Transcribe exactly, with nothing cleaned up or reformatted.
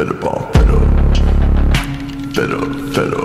Fiddle, fiddle, fiddle, fiddle.